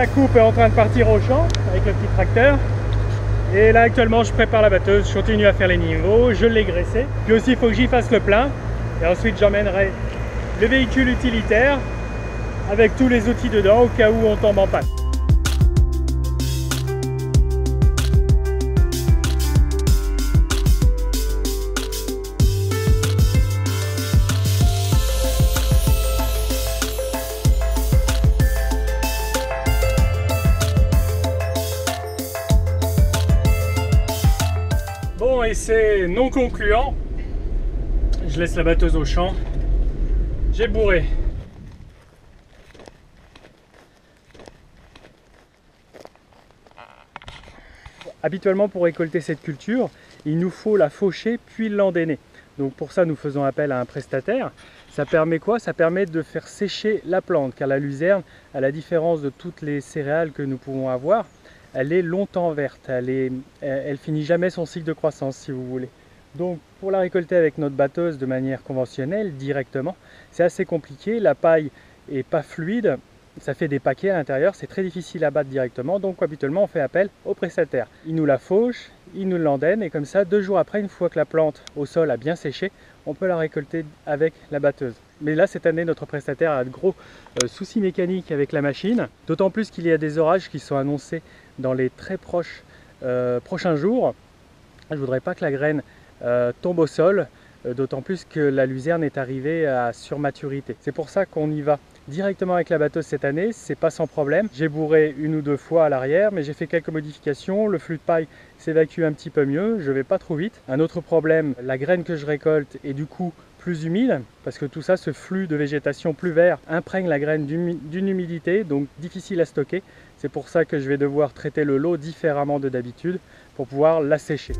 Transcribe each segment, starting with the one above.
la coupe est en train de partir au champ avec le petit tracteur. Et là actuellement je prépare la batteuse, je continue à faire les niveaux, je l'ai graissé. Puis aussi il faut que j'y fasse le plein. Et ensuite j'emmènerai le véhicule utilitaire avec tous les outils dedans au cas où on tombe en panne. Bon, et c'est non concluant. Je laisse la batteuse au champ. J'ai bourré. Habituellement, pour récolter cette culture, il nous faut la faucher puis l'endainer. Donc pour ça, nous faisons appel à un prestataire. Ça permet quoi? Ça permet de faire sécher la plante, car la luzerne, à la différence de toutes les céréales que nous pouvons avoir, elle est longtemps verte, elle finit jamais son cycle de croissance, si vous voulez. Donc pour la récolter avec notre batteuse de manière conventionnelle, directement, c'est assez compliqué, la paille n'est pas fluide, ça fait des paquets à l'intérieur, c'est très difficile à battre directement, donc habituellement on fait appel au prestataire. Il nous la fauche, il nous l'endaine, et comme ça, 2 jours après, une fois que la plante au sol a bien séché, on peut la récolter avec la batteuse. Mais là, cette année, notre prestataire a de gros soucis mécaniques avec la machine, d'autant plus qu'il y a des orages qui sont annoncés dans les très prochains jours. Je ne voudrais pas que la graine tombe au sol, d'autant plus que la luzerne est arrivée à surmaturité. C'est pour ça qu'on y va directement avec la batteuse cette année, c'est pas sans problème. J'ai bourré 1 ou 2 fois à l'arrière, mais j'ai fait quelques modifications, le flux de paille s'évacue un petit peu mieux, je vais pas trop vite. Un autre problème, la graine que je récolte est du coup plus humide, parce que tout ça, ce flux de végétation plus vert imprègne la graine d'une humidité, donc difficile à stocker. C'est pour ça que je vais devoir traiter le lot différemment de d'habitude pour pouvoir la sécher.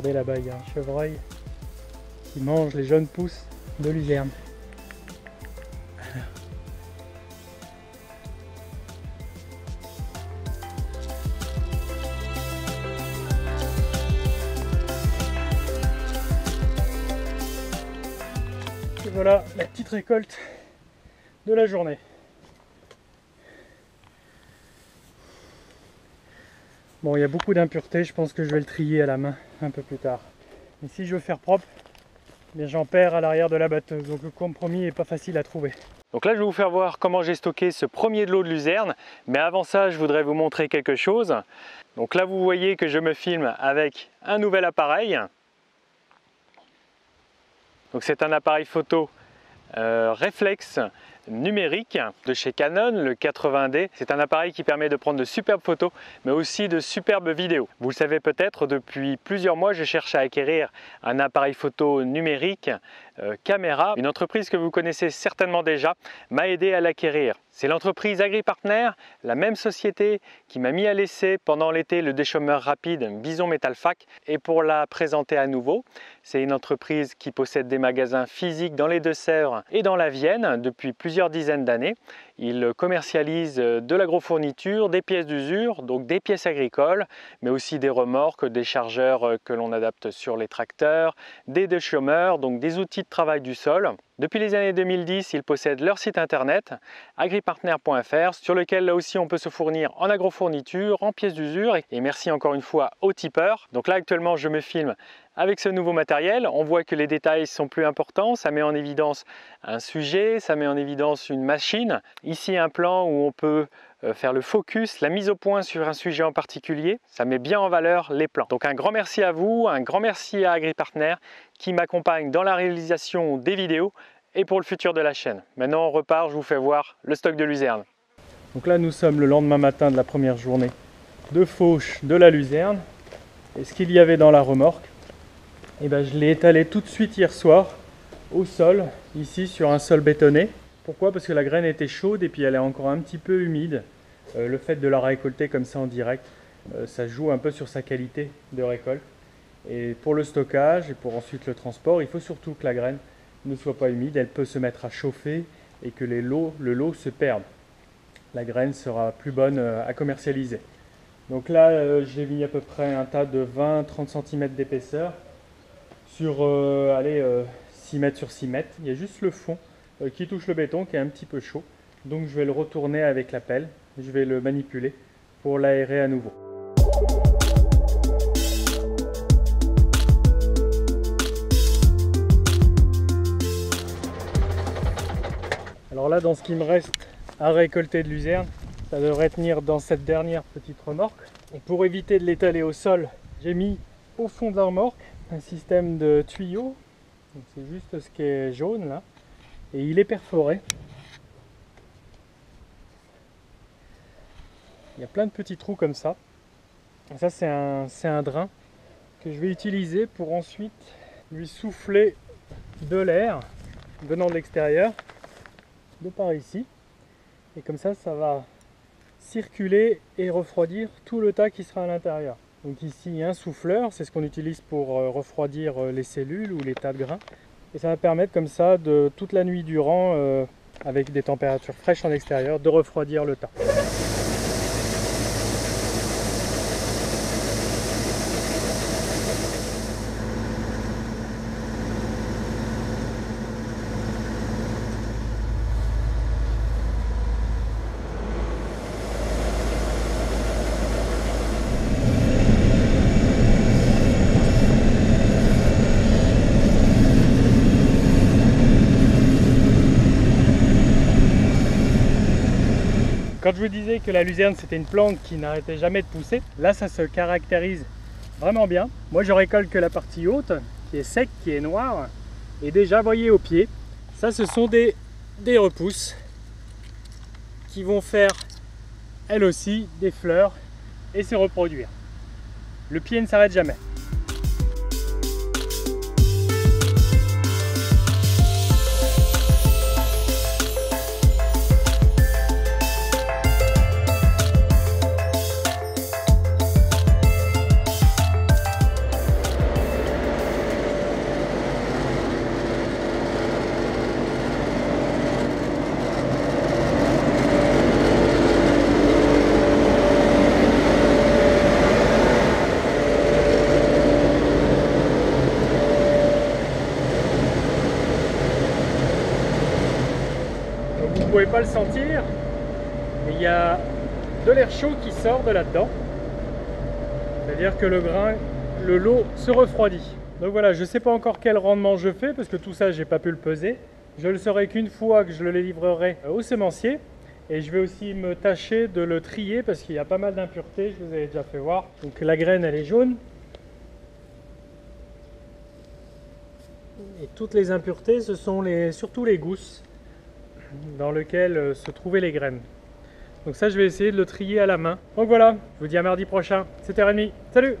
Regardez là-bas, il y a un chevreuil qui mange les jeunes pousses de luzerne. Et voilà la petite récolte de la journée. Bon, il y a beaucoup d'impuretés, je pense que je vais le trier à la main un peu plus tard. Mais si je veux faire propre, j'en perds à l'arrière de la batteuse, donc le compromis n'est pas facile à trouver. Donc là, je vais vous faire voir comment j'ai stocké ce premier lot de luzerne, mais avant ça, je voudrais vous montrer quelque chose. Donc là, vous voyez que je me filme avec un nouvel appareil. Donc c'est un appareil photo réflexe numérique de chez Canon, le 80D. C'est un appareil qui permet de prendre de superbes photos, mais aussi de superbes vidéos. Vous le savez peut-être, depuis plusieurs mois, je cherche à acquérir un appareil photo numérique caméra. Une entreprise que vous connaissez certainement déjà m'a aidé à l'acquérir. C'est l'entreprise AgriPartner, la même société qui m'a mis à l'essai pendant l'été le déchômeur rapide Bison Metal Fac. Et pour la présenter à nouveau, c'est une entreprise qui possède des magasins physiques dans les Deux-Sèvres et dans la Vienne depuis plusieurs dizaines d'années. Ils commercialisent de l'agrofourniture, des pièces d'usure, donc des pièces agricoles, mais aussi des remorques, des chargeurs que l'on adapte sur les tracteurs, des déchômeurs, donc des outils de travail du sol. Depuis les années 2010, ils possèdent leur site internet agripartner.fr, sur lequel là aussi on peut se fournir en agrofourniture, en pièces d'usure, et merci encore une fois aux tipeurs. Donc là actuellement je me filme avec ce nouveau matériel. On voit que les détails sont plus importants, ça met en évidence un sujet, ça met en évidence une machine. Ici un plan où on peut faire le focus, la mise au point sur un sujet en particulier, ça met bien en valeur les plans. Donc un grand merci à vous, un grand merci à AgriPartner qui m'accompagne dans la réalisation des vidéos et pour le futur de la chaîne. Maintenant on repart, je vous fais voir le stock de luzerne. Donc là nous sommes le lendemain matin de la première journée de fauche de la luzerne. Et ce qu'il y avait dans la remorque, eh ben, je l'ai étalé tout de suite hier soir au sol, ici sur un sol bétonné. Pourquoi? Parce que la graine était chaude et puis elle est encore un petit peu humide. Le fait de la récolter comme ça en direct, ça joue un peu sur sa qualité de récolte. Et pour le stockage et pour ensuite le transport, il faut surtout que la graine ne soit pas humide, elle peut se mettre à chauffer et que le lot se perde. La graine sera plus bonne à commercialiser. Donc là, j'ai mis à peu près un tas de 20-30 cm d'épaisseur sur 6 mètres sur 6 mètres. Il y a juste le fond qui touche le béton, qui est un petit peu chaud. Donc je vais le retourner avec la pelle, je vais le manipuler pour l'aérer à nouveau. Alors là, dans ce qui me reste à récolter de luzerne, ça devrait tenir dans cette dernière petite remorque. Et pour éviter de l'étaler au sol, j'ai mis au fond de la remorque un système de tuyaux. C'est juste ce qui est jaune là. Et il est perforé. Il y a plein de petits trous comme ça. Et ça, c'est un drain que je vais utiliser pour ensuite lui souffler de l'air venant de l'extérieur, de par ici. Et comme ça, ça va circuler et refroidir tout le tas qui sera à l'intérieur. Donc ici, il y a un souffleur, c'est ce qu'on utilise pour refroidir les cellules ou les tas de grains. Et ça va permettre comme ça, de toute la nuit durant, avec des températures fraîches en extérieur, de refroidir le tas. Quand je vous disais que la luzerne c'était une plante qui n'arrêtait jamais de pousser, là ça se caractérise vraiment bien. Moi je récolte que la partie haute, qui est sec, qui est noire. Et déjà, voyez au pied, ça ce sont des repousses qui vont faire elles aussi des fleurs et se reproduire. Le pied ne s'arrête jamais. Vous pouvez pas le sentir, mais il y a de l'air chaud qui sort de là-dedans, c'est-à-dire que le lot se refroidit. Donc voilà, je sais pas encore quel rendement je fais parce que tout ça j'ai pas pu le peser. Je le saurai qu'une fois que je le livrerai au semencier, et je vais aussi me tâcher de le trier parce qu'il y a pas mal d'impuretés, je vous avais déjà fait voir. Donc la graine elle est jaune et toutes les impuretés ce sont surtout les gousses dans lequel se trouvaient les graines. Donc ça, je vais essayer de le trier à la main. Donc voilà, je vous dis à mardi prochain. C'était Rémi, salut!